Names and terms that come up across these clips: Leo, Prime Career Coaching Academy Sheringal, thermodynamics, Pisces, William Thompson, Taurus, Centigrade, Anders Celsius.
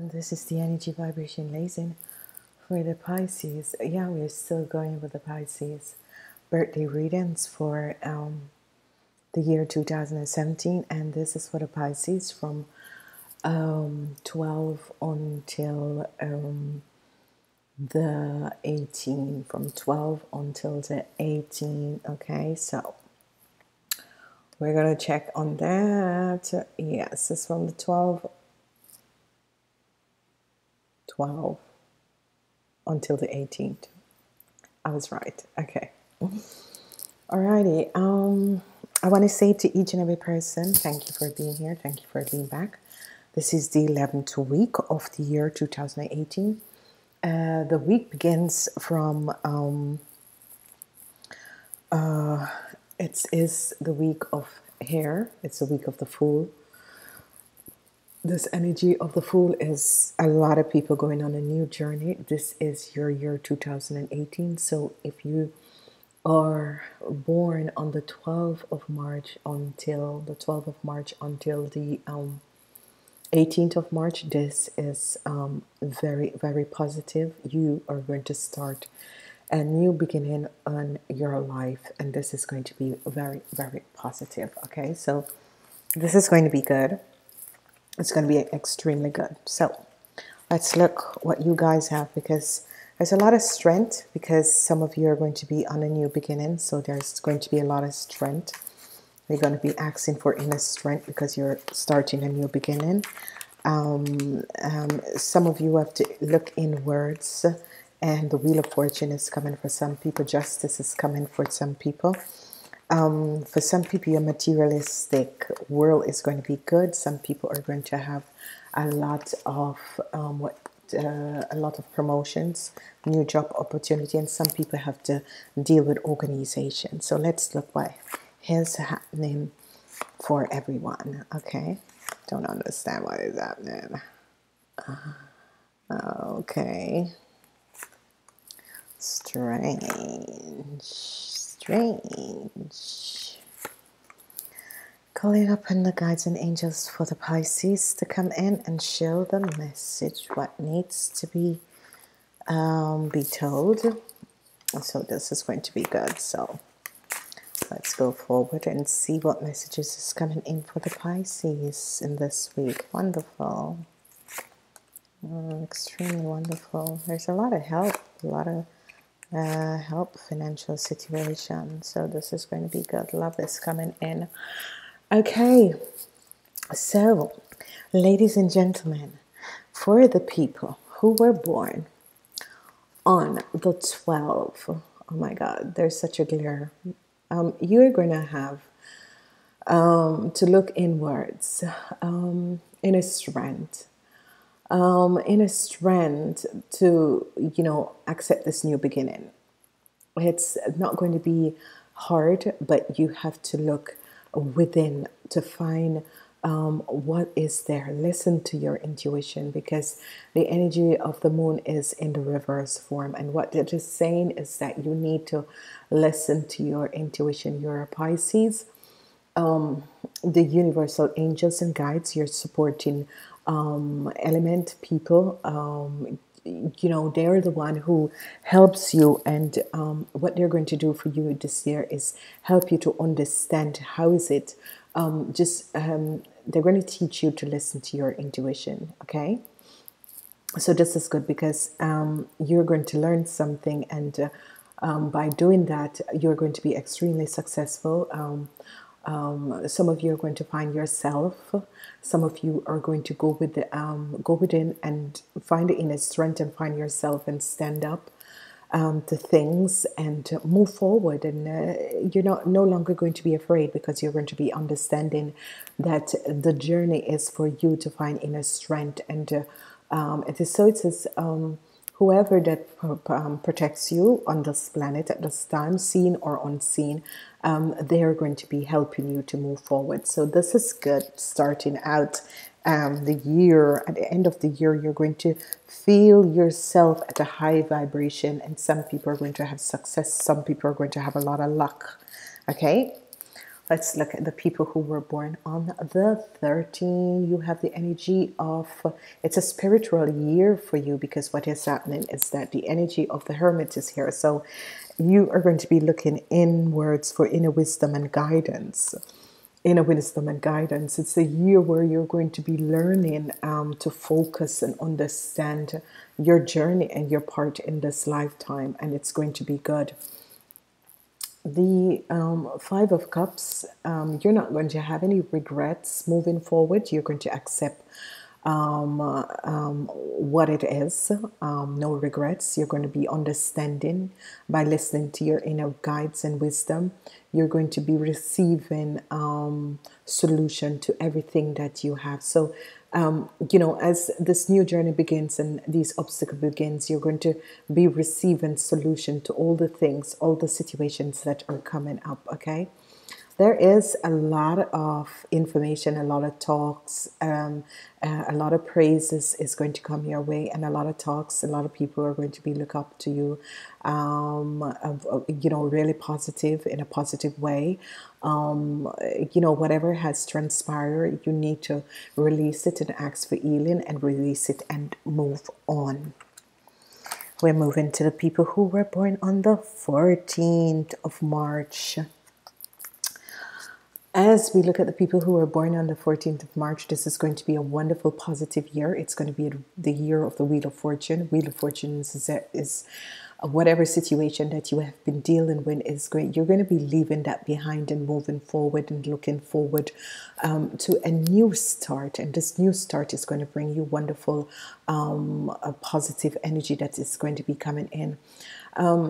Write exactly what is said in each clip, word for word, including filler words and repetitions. And this is the energy vibration lazing for the Pisces. Yeah, we're still going with the Pisces birthday readings for um, the year two thousand seventeen, and this is for the Pisces from um, twelve until um, the eighteen, from twelve until the eighteen. Okay, so we're gonna check on that. Yes, it's from the twelve twelve until the eighteenth. I was right. Okay. Alrighty. Um, I want to say to each and every person, thank you for being here. Thank you for being back. This is the eleventh week of the year two thousand eighteen. Uh, the week begins from, um, uh, it is the week of hair. It's the week of the Fool. This energy of the Fool is a lot of people going on a new journey. This is your year two thousand eighteen. So if you are born on the twelfth of March until the twelfth of March until the um, eighteenth of March, this is um, very, very positive. You are going to start a new beginning on your life, and this is going to be very, very positive. Okay, so this is going to be good. It's going to be extremely good. So let's look what you guys have, because there's a lot of strength, because some of you are going to be on a new beginning. So there's going to be a lot of strength. You're going to be asking for inner strength because you're starting a new beginning. Um, um, some of you have to look inwards, and the Wheel of Fortune is coming for some people. Justice is coming for some people. Um, for some people, your materialistic world is going to be good. Some people are going to have a lot of um, what uh, a lot of promotions, new job opportunity, and some people have to deal with organization. So let's look what is happening for everyone. Okay, don't understand what is happening. Uh, okay, strange. Strange. Calling up on the guides and angels for the Pisces to come in and show the message, what needs to be um, be told. So this is going to be good. So let's go forward and see what messages is coming in for the Pisces in this week. Wonderful. Oh, extremely wonderful. There's a lot of help, a lot of Uh, help, financial situation. So this is going to be good. Love is coming in. Okay, so ladies and gentlemen, for the people who were born on the twelfth, oh my god, there's such a glare. Um, you're gonna have um, to look inwards, um, inner strength. Um, inner strength to, you know, accept this new beginning. It's not going to be hard, but you have to look within to find um, what is there. Listen to your intuition, because the energy of the moon is in the reverse form. And what they're just saying is that you need to listen to your intuition. You're a Pisces. Um, the universal angels and guides, you're supporting Um, element people, um, you know, they're the one who helps you, and um, what they're going to do for you this year is help you to understand how is it, um, just um, they're going to teach you to listen to your intuition. Okay, so this is good, because um, you're going to learn something, and uh, um, by doing that you're going to be extremely successful. um, Um, some of you are going to find yourself. Some of you are going to go with the um, go within and find the inner strength and find yourself and stand up um, to things and move forward. And uh, you're not no longer going to be afraid, because you're going to be understanding that the journey is for you to find inner strength. And uh, um, it is so. It is um, whoever that um, protects you on this planet at this time, seen or unseen. Um, they are going to be helping you to move forward. So this is good. Starting out um, the year, at the end of the year, you're going to feel yourself at a high vibration, and some people are going to have success. Some people are going to have a lot of luck. Okay, Let's look at the people who were born on the thirteenth. You have the energy of, it's a spiritual year for you, because what is happening is that the energy of the hermit is here. So you are going to be looking inwards for inner wisdom and guidance. Inner wisdom and guidance. It's a year where you're going to be learning um, to focus and understand your journey and your part in this lifetime, and it's going to be good. The um, Five of Cups, um, you're not going to have any regrets moving forward. You're going to accept um, uh, um, what it is, um, no regrets. You're going to be understanding by listening to your inner guides and wisdom. You're going to be receiving um, solution to everything that you have. So Um, you know, as this new journey begins and these obstacles begins, you're going to be receiving solution to all the things, all the situations that are coming up, okay? There is a lot of information, a lot of talks, um, uh, a lot of praises is going to come your way, and a lot of talks, a lot of people are going to be look up to you, um, uh, you know, really positive, in a positive way. Um, you know, whatever has transpired, you need to release it and ask for healing and release it and move on. We're moving to the people who were born on the fourteenth of March. As we look at the people who were born on the fourteenth of March, this is going to be a wonderful, positive year. It's going to be the year of the Wheel of Fortune. Wheel of Fortune is, is whatever situation that you have been dealing with is great. You're going to be leaving that behind and moving forward and looking forward um, to a new start. And this new start is going to bring you wonderful, um, a positive energy that is going to be coming in. Um,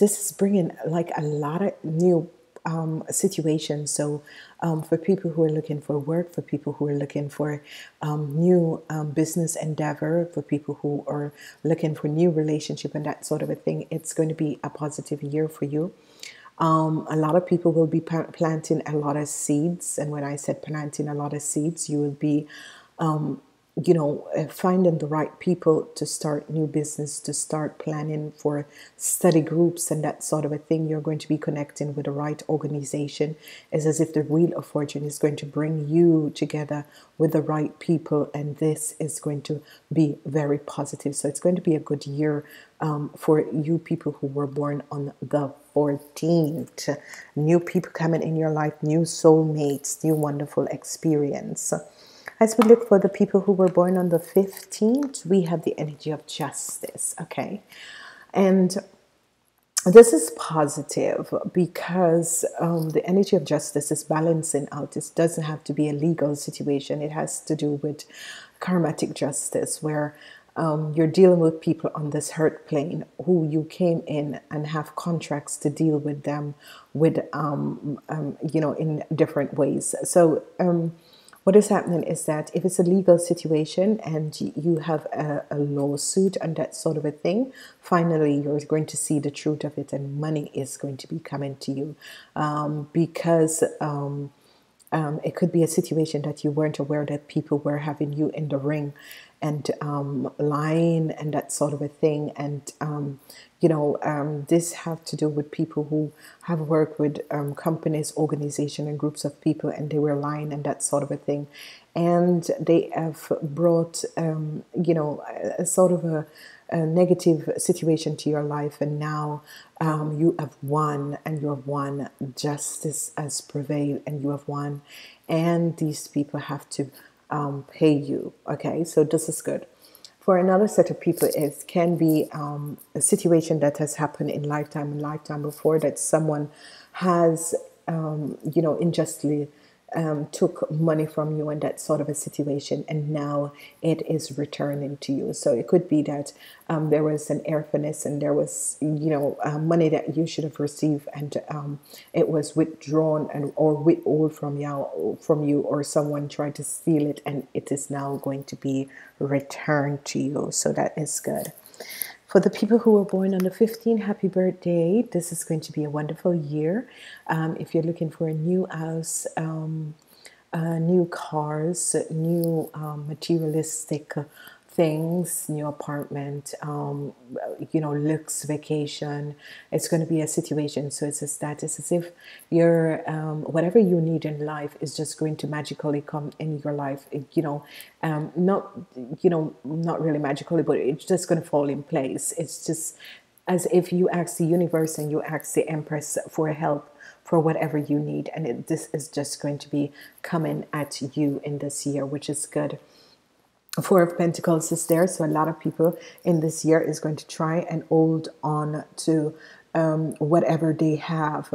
this is bringing like a lot of new Um, situation. So um, for people who are looking for work, for people who are looking for um, new um, business endeavor, for people who are looking for new relationship and that sort of a thing, it's going to be a positive year for you. Um, a lot of people will be planting a lot of seeds, and when I said planting a lot of seeds, you will be um, you know, finding the right people to start new business, to start planning for study groups and that sort of a thing. You're going to be connecting with the right organization. It's as if the Wheel of Fortune is going to bring you together with the right people, and this is going to be very positive. So it's going to be a good year um, for you people who were born on the fourteenth. New people coming in your life, new soulmates, new wonderful experience. As we look for the people who were born on the fifteenth, we have the energy of justice, okay? And this is positive because um, the energy of justice is balancing out. It doesn't have to be a legal situation. It has to do with karmatic justice, where um, you're dealing with people on this hurt plane who you came in and have contracts to deal with them with, um, um, you know, in different ways. So, um, what is happening is that if it's a legal situation and you have a, a lawsuit and that sort of a thing, finally you're going to see the truth of it, and money is going to be coming to you um, because um, um, it could be a situation that you weren't aware that people were having you in the ring and um, lying and that sort of a thing. And um, you know, um, this have to do with people who have worked with um, companies, organizations, and groups of people, and they were lying and that sort of a thing. And they have brought, um, you know, a, a sort of a, a negative situation to your life. And now um, you have won, and you have won. Justice has prevailed, and you have won. And these people have to Um, pay you, okay? So this is good. For another set of people, it can be um, a situation that has happened in lifetime and lifetime before, that someone has um, you know, unjustly um, took money from you and that sort of a situation, and now it is returning to you. So it could be that um, there was an orphanage and there was, you know, uh, money that you should have received, and um, it was withdrawn and or withheld from you, from you, or someone tried to steal it, and it is now going to be returned to you. So that is good. For the people who were born on the fifteenth, happy birthday. This is going to be a wonderful year. Um, if you're looking for a new house, um, uh, new cars, new um, materialistic things, new apartment, um, you know, looks, vacation. It's going to be a situation. So it's a status, as if your um, whatever you need in life is just going to magically come in your life. It, you know, um, not you know, not really magically, but it's just going to fall in place. It's just as if you ask the universe and you ask the Empress for help for whatever you need, and it, this is just going to be coming at you in this year, which is good. Four of Pentacles is there, so a lot of people in this year is going to try and hold on to um, whatever they have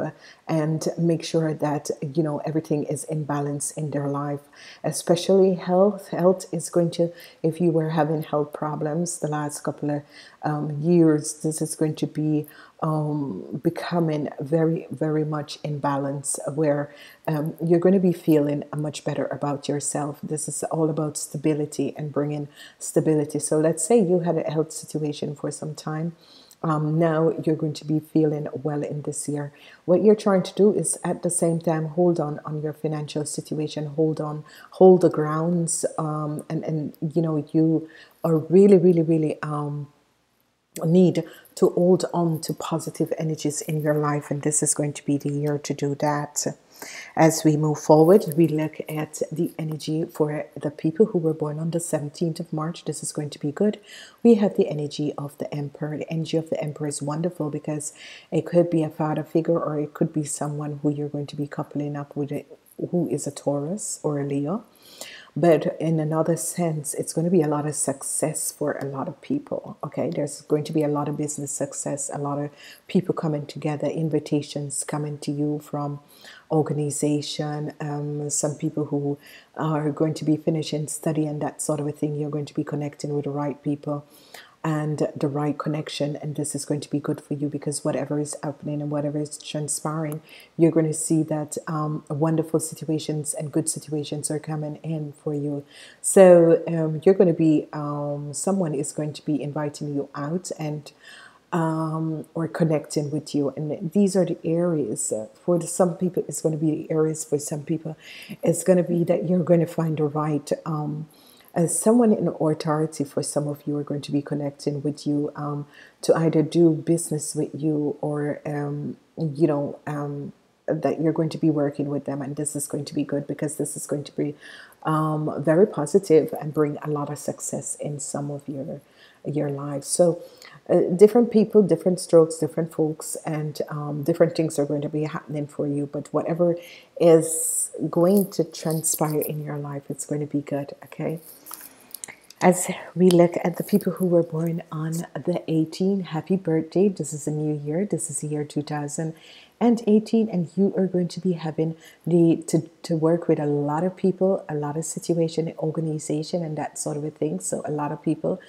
and make sure that, you know, everything is in balance in their life, especially health. Health is going to, if you were having health problems the last couple of um, years, this is going to be um, becoming very, very much in balance, where um, you're going to be feeling much better about yourself. This is all about stability and bringing stability. So let's say you had a health situation for some time. Um, now you're going to be feeling well in this year. What you're trying to do is at the same time hold on on your financial situation, hold on, hold the grounds, um, and, and you know, you are really, really, really um, need to hold on to positive energies in your life, and this is going to be the year to do that. As we move forward, we look at the energy for the people who were born on the seventeenth of March. This is going to be good. We have the energy of the Emperor. The energy of the Emperor is wonderful because it could be a father figure, or it could be someone who you're going to be coupling up with, who is a Taurus or a Leo. But in another sense, it's going to be a lot of success for a lot of people. Okay, there's going to be a lot of business success, a lot of people coming together, invitations coming to you from organization, um, some people who are going to be finishing study and that sort of a thing. You're going to be connecting with the right people and the right connection, and this is going to be good for you because whatever is happening and whatever is transpiring, you're going to see that um, wonderful situations and good situations are coming in for you. So um, you're going to be um, someone is going to be inviting you out and um, or connecting with you, and these are the areas for the, some people it's going to be the areas for some people it's going to be that you're going to find the right um, as someone in authority. For some of you are going to be connecting with you um, to either do business with you, or um, you know um, that you're going to be working with them, and this is going to be good because this is going to be um, very positive and bring a lot of success in some of your your lives. So uh, different people, different strokes, different folks, and um, different things are going to be happening for you, but whatever is going to transpire in your life, it's going to be good. Okay, as we look at the people who were born on the eighteenth, happy birthday. This is a new year. This is the year two thousand eighteen, and you are going to be having the to, to work with a lot of people, a lot of situation, organization, and that sort of a thing. So a lot of people,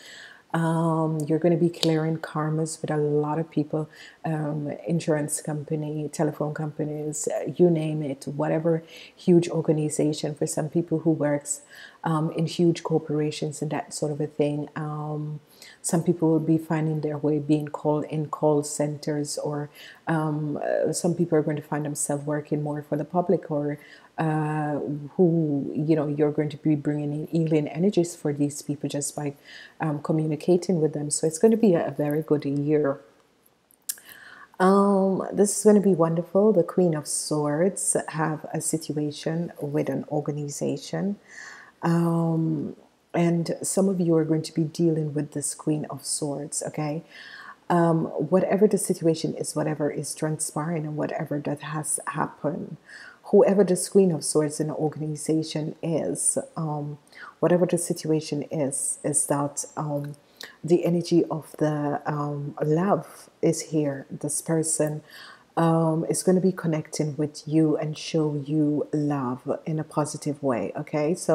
um, you're going to be clearing karmas with a lot of people, um, insurance company, telephone companies, you name it, whatever huge organization. For some people who works Um, in huge corporations and that sort of a thing, um, some people will be finding their way being called in call centers, or um, uh, some people are going to find themselves working more for the public, or uh, who you know you're going to be bringing in healing energies for these people just by um, communicating with them. So it's going to be a very good year. Um, this is going to be wonderful. The Queen of Swords have a situation with an organization. Um, and some of you are going to be dealing with this Queen of Swords, okay? Um, whatever the situation is, whatever is transpiring and whatever that has happened, whoever this Queen of Swords in the organization is, um, whatever the situation is, is that um, the energy of the um, love is here. This person Um, it's going to be connecting with you and show you love in a positive way. Okay, so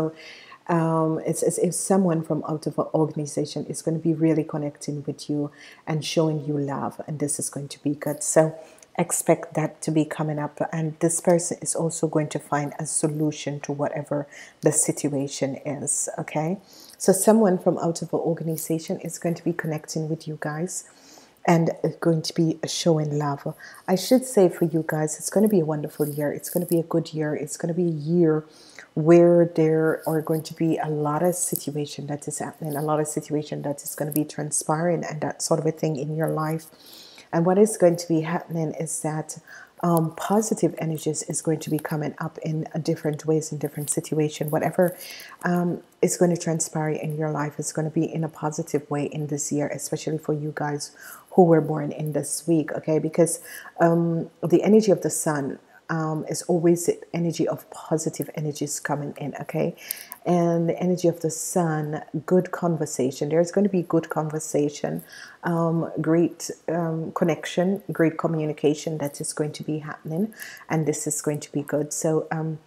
um, it's as if someone from out of an organization is going to be really connecting with you and showing you love, and this is going to be good. So expect that to be coming up, and this person is also going to find a solution to whatever the situation is. Okay, so someone from out of an organization is going to be connecting with you guys and going to be showing love. I should say for you guys, it's going to be a wonderful year. It's going to be a good year. It's going to be a year where there are going to be a lot of situation that is happening, a lot of situation that is going to be transpiring and that sort of a thing in your life. And what is going to be happening is that um, positive energies is going to be coming up in different ways, in different situations. Whatever um, is going to transpire in your life is going to be in a positive way in this year, especially for you guys who were born in this week, okay? Because um, the energy of the sun um, is always the energy of positive energies coming in, okay? And the energy of the sun, good conversation. There's going to be good conversation, um, great um, connection, great communication that is going to be happening, and this is going to be good. So um,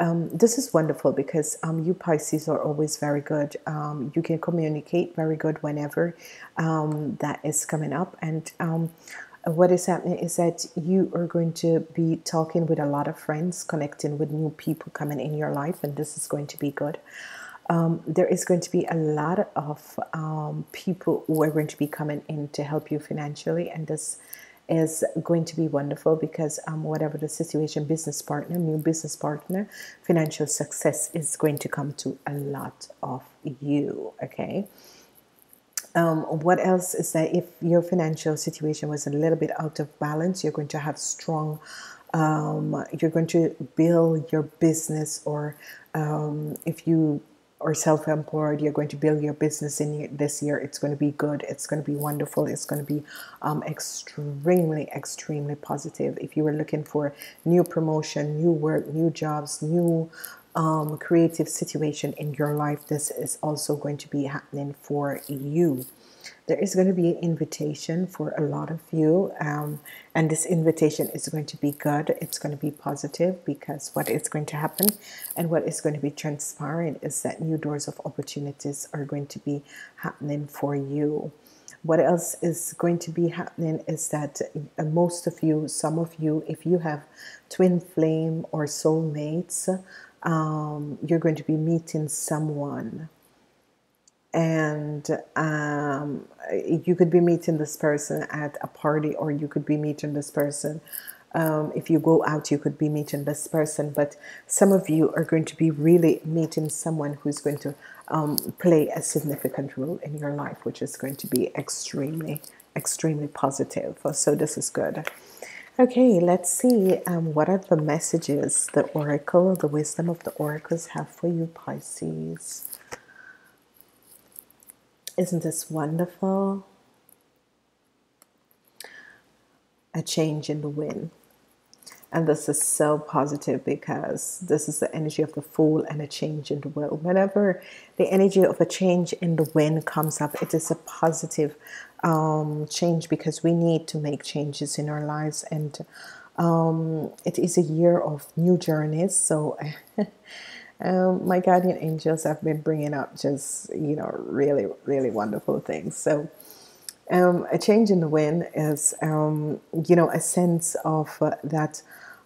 um, this is wonderful because um, you Pisces are always very good. Um, you can communicate very good whenever um, that is coming up. And um, what is happening is that you are going to be talking with a lot of friends, connecting with new people coming in your life, and this is going to be good. Um, there is going to be a lot of um, people who are going to be coming in to help you financially, and this is going to be wonderful because um, whatever the situation, business partner, new business partner, financial success is going to come to a lot of you, okay? Um, what else is that if your financial situation was a little bit out of balance, you're going to have strong, um, you're going to build your business, or um, if you are self-employed, you're going to build your business in this year. It's going to be good. It's going to be wonderful. It's going to be um, extremely, extremely positive. If you were looking for new promotion, new work, new jobs, new Um, creative situation in your life, this is also going to be happening for you. There is going to be an invitation for a lot of you, um, and this invitation is going to be good. It's going to be positive because what is going to happen and what is going to be transpiring is that new doors of opportunities are going to be happening for you. What else is going to be happening is that most of you, some of you, if you have twin flame or soulmates, Um, you're going to be meeting someone, and um, you could be meeting this person at a party, or you could be meeting this person um, if you go out. You could be meeting this person, but some of you are going to be really meeting someone who's going to um, play a significant role in your life, which is going to be extremely, extremely positive. So this is good. Okay, let's see um, what are the messages the oracle, the wisdom of the oracles have for you, Pisces. Isn't this wonderful? A change in the wind. And this is so positive because this is the energy of the Fool and a change in the world. Whenever the energy of a change in the wind comes up, it is a positive um, change because we need to make changes in our lives. And um, it is a year of new journeys. So um, my guardian angels have been bringing up just, you know, really, really wonderful things. So um, a change in the wind is, um, you know, a sense of uh, that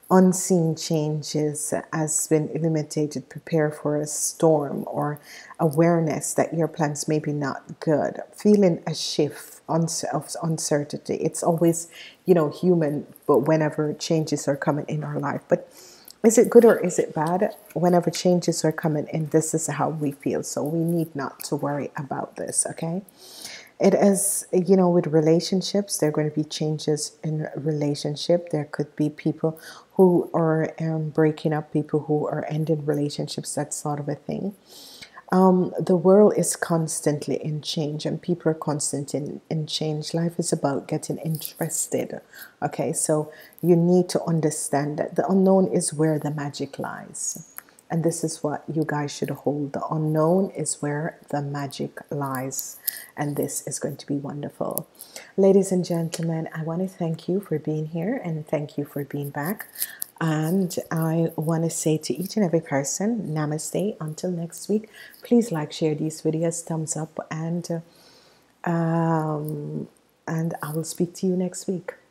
unseen changes has been illuminated. Prepare for a storm, or awareness that your plans may be not good. Feeling a shift of uncertainty. It's always, you know, human, but whenever changes are coming in our life. But is it good or is it bad? Whenever changes are coming in, this is how we feel. So we need not to worry about this, okay? It is, you know, with relationships, there are going to be changes in relationship. There could be people who are um, breaking up, people who are ending relationships, that sort of a thing. Um, the world is constantly in change, and people are constantly in, in change. Life is about getting interested. Okay, so you need to understand that the unknown is where the magic lies. And this is what you guys should hold. The unknown is where the magic lies. And this is going to be wonderful. Ladies and gentlemen, I want to thank you for being here, and thank you for being back. And I want to say to each and every person, namaste. Until next week, please like, share these videos, thumbs up. And, uh, um, and I will speak to you next week.